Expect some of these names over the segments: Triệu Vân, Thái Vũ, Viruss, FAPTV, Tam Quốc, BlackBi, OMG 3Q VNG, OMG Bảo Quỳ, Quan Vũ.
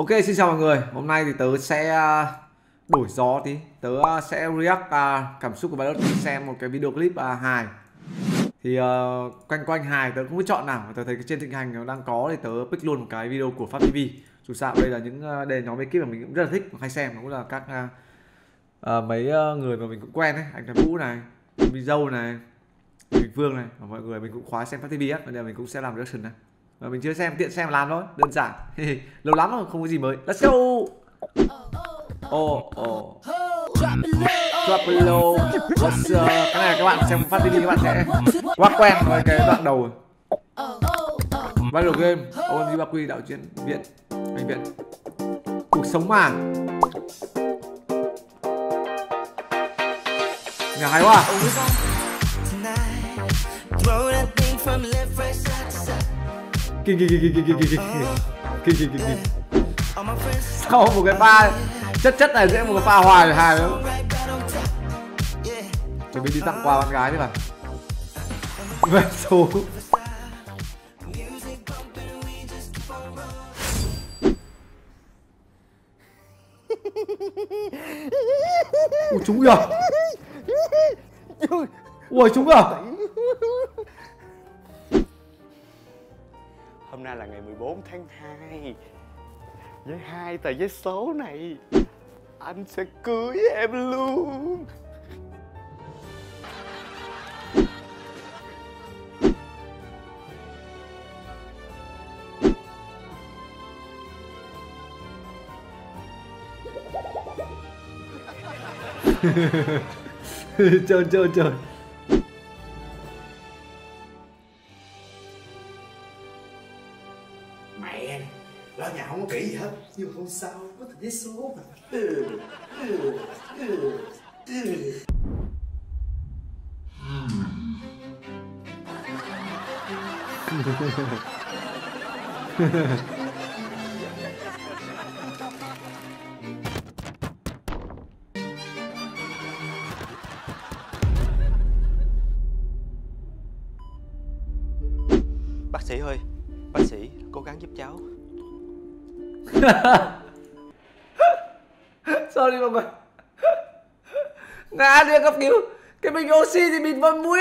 Ok, xin chào mọi người. Hôm nay thì tớ sẽ đổi gió tí. Tớ sẽ react cảm xúc của Viruss, xem một cái video clip hài. Thì quanh hài tớ cũng biết chọn nào. Tớ thấy cái trên thịnh hành nó đang có thì tớ pick luôn một cái video của FAPTV. Dù sao đây là những đề nhóm ekip mà mình cũng rất là thích, hay xem. Nó cũng là các mấy người mà mình cũng quen ấy. Anh Thái Vũ này, Minh Dâu này, Bình Phương này. Và mọi người mình cũng khóa xem FAPTV á. Bây giờ mình cũng sẽ làm reaction này. Mà mình chưa xem, tiện xem làm thôi, đơn giản. Lâu lắm rồi, không có gì mới. Let's go. Drop below. Cái này các bạn xem phát video các bạn sẽ quá quen với cái đoạn đầu rồi. Battle game OMG 3Q đạo diễn viện anh viện. Cuộc sống mà. Nhà hay quá. Kì. Không, một cái pha chất này dễ, một cái pha hoài hài nữa. Chuẩn bị đi tặng quà bạn gái đi mà. Về số. Ui trúng kìa. Ui trúng kìa. Hôm nay là ngày 14 tháng 2. Với hai tờ giấy số này, anh sẽ cưới em luôn. Trời. Lo nhà không có kỹ gì hết, nhưng mà không sao, có thật giấy số mà. Bác sĩ ơi, bác sĩ cố gắng giúp cháu. Sorry mọi người. Ngã đi cấp cứu. Cái bình oxy thì bịt vào mũi.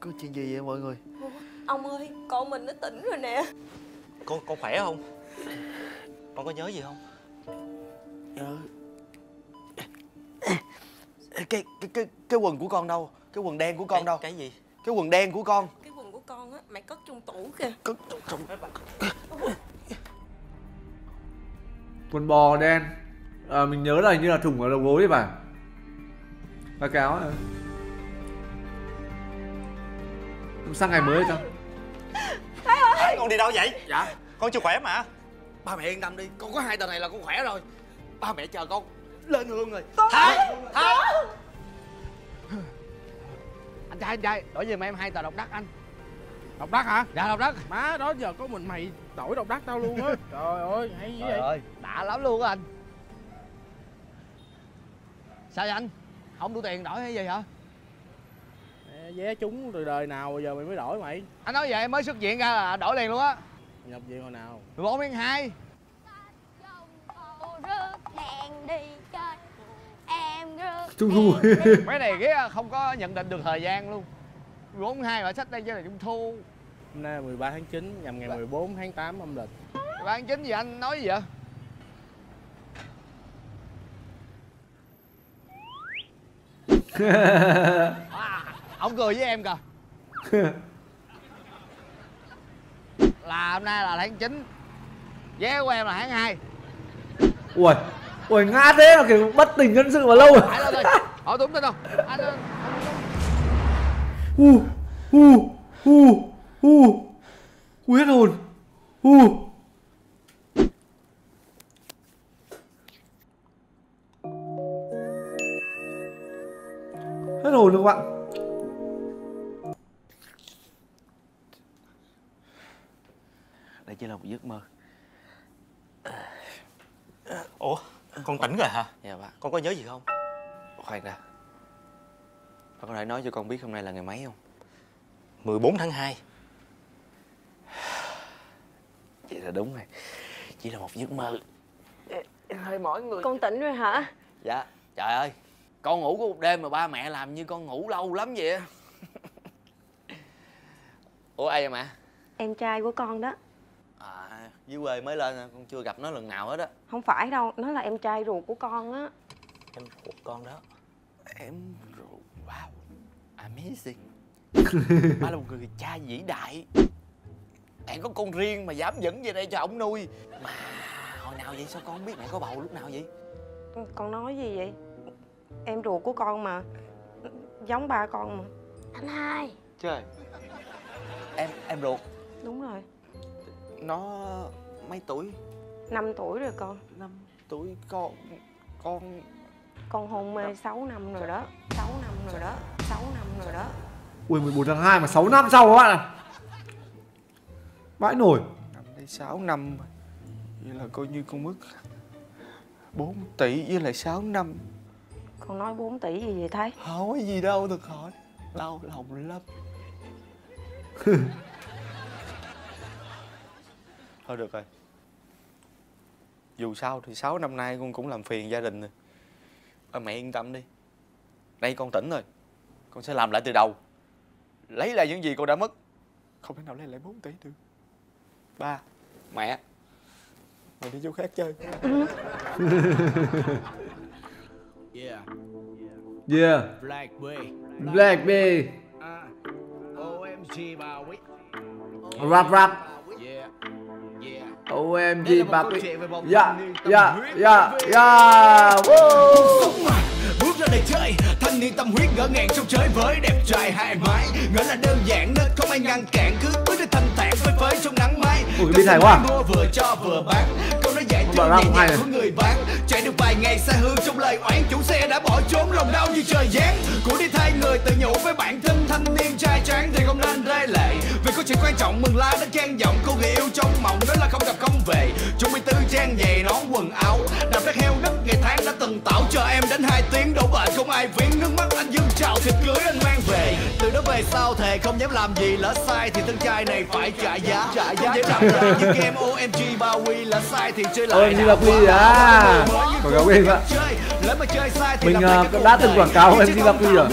Có chuyện gì vậy mọi người? Ông ơi, con mình nó tỉnh rồi nè. Con khỏe không? Con có nhớ gì không? Nhớ. Cái quần của con đâu? Cái quần đen của con đâu? Cái gì? Cái quần đen của con. Cái quần của con á, mày cất trong tủ kìa. Cất trong quần bò đen. Mình nhớ là hình như là thủng ở đầu gối đấy bà. Bà cáo à. Sang ngày mới sao? Thái, con đi đâu vậy? Dạ. Con chưa khỏe mà. Ba mẹ yên tâm đi, con có hai tờ này là con khỏe rồi. Ba mẹ chờ con lên hương rồi. Thái. Anh trai, đổi về mà em hai tờ độc đắc anh. Độc đắc hả? Dạ độc đắc. Má đó giờ có mình mày đổi độc đắc tao luôn á. Trời ơi, hay gì vậy? Đã lắm luôn á anh. Sao vậy anh? Không đủ tiền đổi hay gì hả? Vé trúng từ đời nào giờ mày mới đổi mày? Anh nói vậy mới xuất viện ra là đổi liền luôn á. Nhập viện hồi nào? 14 tháng 2. Trung thu. Mấy này ghé không có nhận định được thời gian luôn. 14/2 mà sách đây chứ là trung thu. Hôm nay 13/9 nhằm ngày 14/8 âm lịch. 13/9 gì anh nói gì vậy? Ông cười với em kìa. Là hôm nay là tháng 9. Vé của em là tháng 2. Ui. Ôi ngã thế là kiểu bất tỉnh nhân sự mà lâu rồi. Hỏi tụi mình đâu. Hết hồn. Hết hồn luôn các bạn. Đây chỉ là một giấc mơ. Ủa? Con tỉnh rồi hả? Dạ, con có nhớ gì không? Khoan đã. Bà có thể nói cho con biết hôm nay là ngày mấy không? 14 tháng 2. Vậy là đúng rồi. Chỉ là một giấc mơ. Thôi mỗi người... Con tỉnh rồi hả? Dạ. Trời ơi, con ngủ có một đêm mà ba mẹ làm như con ngủ lâu lắm vậy. Ủa ai vậy mẹ? Em trai của con đó. À, dưới quê mới lên, con chưa gặp nó lần nào hết á. Không phải đâu, nó là em trai ruột của con á. Em ruột con đó. Em ruột, wow, amazing. Má là một người cha vĩ đại. Mẹ có con riêng mà dám dẫn về đây cho ổng nuôi. Mà hồi nào vậy, sao con không biết mẹ có bầu lúc nào vậy? Con nói gì vậy? Em ruột của con mà. Giống ba con mà. Anh hai. Trời. Em ruột. Đúng rồi. Nó mấy tuổi? 5 tuổi rồi con. 5 tuổi con... Con hôn mê 6 năm rồi đó. 6 năm rồi đó. 6 năm rồi đó. Ui 14 tháng 2 mà 6 năm sau các bạn à. Vãi nổi. Năm đây 6 năm. Vậy là coi như con mất 4 tỷ với lại 6 năm. Con nói 4 tỷ gì vậy Thái? Không có gì đâu, thật hỏi. Đau lòng lắm. Thôi được rồi. Dù sao thì 6 năm nay con cũng làm phiền gia đình rồi. Mẹ yên tâm đi. Nay con tỉnh rồi. Con sẽ làm lại từ đầu. Lấy lại những gì con đã mất. Không thể nào lấy lại 4 tỷ được. Ba, mẹ, mày đi chỗ khác chơi. Yeah. Yeah. Black B. Black B. OMG Bảo Quỳ. Rap rap. Yeah. Yeah. OMG Bảo Quỳ. Yeah. Yeah. Yeah. Yeah. Bước ra đây chơi, thanh niên tâm huyết ngỡ ngàng trong chơi với đẹp trai hai mái. Ngỡ là đơn giản nên không ai ngăn cản, cứ bước đi thanh thản phơi phới trong nắng mai. Ui biết hay quá. Mua vừa cho vừa bán. Câu nói dạy thương nhẹ nhàng của người bán. Chạy được vài ngày xa hương trong lời oán, chủ xe đã bỏ trốn lòng đau như trời giáng. Của đi thay người tự nhủ với bản thân, thanh niên trai tráng thì không nên rơi lệ. Vì có chuyện quan trọng mừng la đến trang giọng, cô người yêu trong mộng đó là không gặp không về. Chuẩn bị tư trang giày nón quần áo, đạp đất heo đất ngày tháng đã từng tảo. Chờ em đến 2 tiếng đổ bệnh không ai viếng, nước mắt anh dâng trào thịt cưới anh mang về. Từ đó về sau thề không dám làm gì, lỡ sai thì thân trai này phải trả giá. Trả giá làm ra như game OMG Bảo Quỳ là sai thì chơi lại. OMG Bảo Quỳ à? Quảng cáo game ạ. Mình cũng đã từng quảng cáo OMG Bảo Quỳ rồi.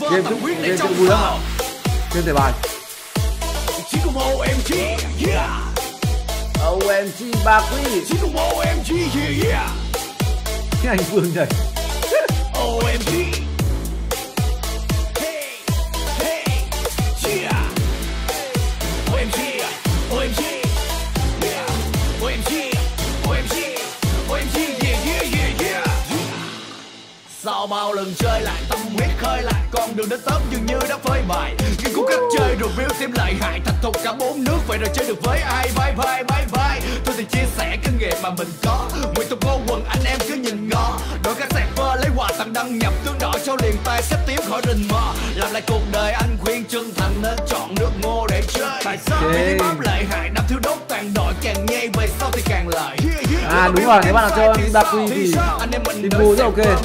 Game cũng vui lắm ạ. Game thể bài OMG Bảo Quỳ. Cái anh Phương này. OMG. Sau bao lần chơi lại tâm huyết khơi lại, con đường đến tớm dường như đã phơi bày. Nhưng cũng cách chơi review xem lại hại, thành thục cả 4 nước vậy rồi chơi được với ai. Bye bye bye bye. Tôi thì chia sẻ kinh nghiệm mà mình có, nguyện tục vô quần anh em cứ nhìn ngó. Đổi các sạc vơ lấy quà tặng đăng nhập, tương đỏ trao liền tay xếp tím khỏi rình mò. Làm lại cuộc đời anh khuyên chân thành nên chọn nước ngô để chơi. Tại sao mình bám lại hại năm thiếu đốt tàn đội, càng nhây về sau thì càng lợi. À đúng rồi, nếu bạn nào chơi Bảo Quỳ thì Timbu rất ok.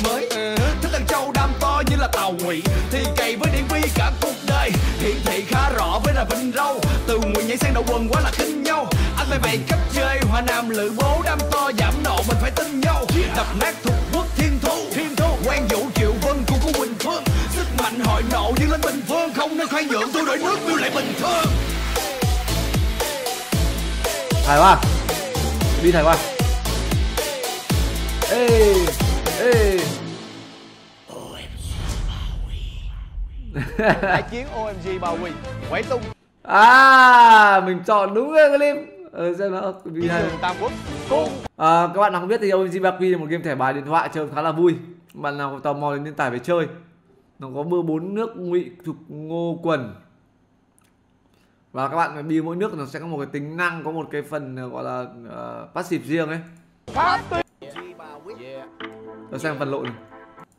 Như là tàu ngụy thì cày với điện vi cả cuộc đời, hiển thị khá rõ với là vinh râu. Từ ngụy nhảy sang đầu quần quá là kinh nhau. Anh mày bày cách chơi hoa nam lữ bố, đam to giảm nộ mình phải tin nhau. Đập nát thuộc quốc thiên thu Quang Vũ Triệu Vân của cô Quỳnh Phương. Sức mạnh hội nộ như lên Bình Phương, không nên khoan nhượng tôi đổi nước như lại bình thường. Thầy quá, đi thầy quá. Ê đại chiến OMG Bảo Quỳ quẩy tung. À mình chọn đúng rồi các em. Xem nó vì hay. Tam Quốc. Các bạn nào không biết thì OMG Bảo Quỳ là một game thẻ bài điện thoại chơi khá là vui. Bạn nào tò mò thì nên tải về chơi. Nó có 4 nước ngụy thục ngô quần. Và các bạn đi mỗi nước nó sẽ có một cái tính năng, có một cái phần gọi là passive riêng ấy. Rồi sang phần lộn này.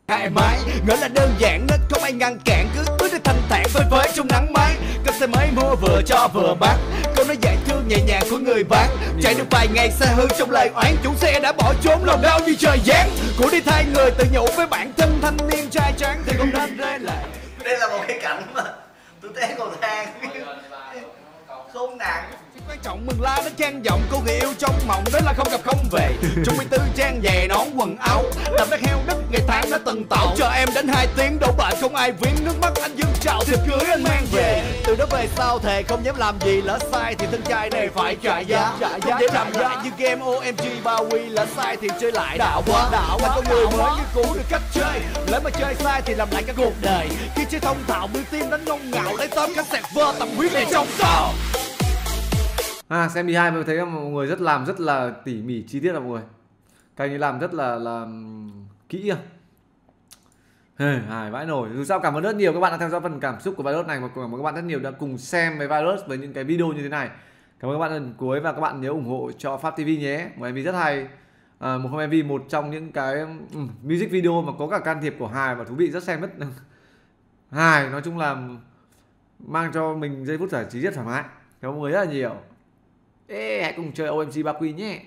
Hai máy ngỡ là đơn giản nên không ai ngăn cản, cứ bước đi thanh thản phơi phới trong nắng mai. Cặp xe máy mua vừa cho vừa bán, câu nói dạy thương nhẹ nhàng của người bán. Chạy được vài ngày xe hư trong lời oán, chủ xe đã bỏ trốn lòng đau như trời giáng. Của đi thay người tự nhủ với bản thân, thanh niên trai tráng thì không nên rên lại. Đây là một cái cảnh mà tôi té cầu thang không nặng. Quan trọng mừng la nó trang giọng cô người yêu trong mộng, đó là không gặp không về. Trong 24 trang giày nón quần áo, làm đất heo đất ngày tháng đã từng tạo. Chờ em đến 2 tiếng đổ bệnh không ai viếng, nước mắt anh dâng trào thiệp cưới anh mang về. Từ đó về sau thề không dám làm gì, lỡ sai thì thân trai này phải trả giá. Để làm lại như game OMG 3Q, lỡ sai thì chơi lại đạo quá. Con người mới như cũ được cách chơi, lỡ mà chơi sai thì làm lại cả cuộc đời. Khi chơi thông thạo mưu tim đánh ngông ngạo, lấy tóm cánh sạc vơ tầm huyết này trong sao. À, xem đi hai mình thấy mọi người rất là tỉ mỉ chi tiết, là mọi người cái như làm rất là kỹ hài vãi nổi. Dù sao cảm ơn rất nhiều các bạn đã theo dõi phần cảm xúc của Viruss này, và cảm ơn các bạn rất nhiều đã cùng xem với Viruss với những cái video như thế này. Cảm ơn các bạn lần cuối, và các bạn nhớ ủng hộ cho FAPTV nhé. Một MV rất hay, một MV một trong những cái music video mà có cả can thiệp của hài và thú vị, rất xem rất hài. Nói chung là mang cho mình giây phút giải trí rất thoải mái. Cảm ơn mọi người rất là nhiều. Hãy cùng chơi OMG Bảo Quỳ nhé.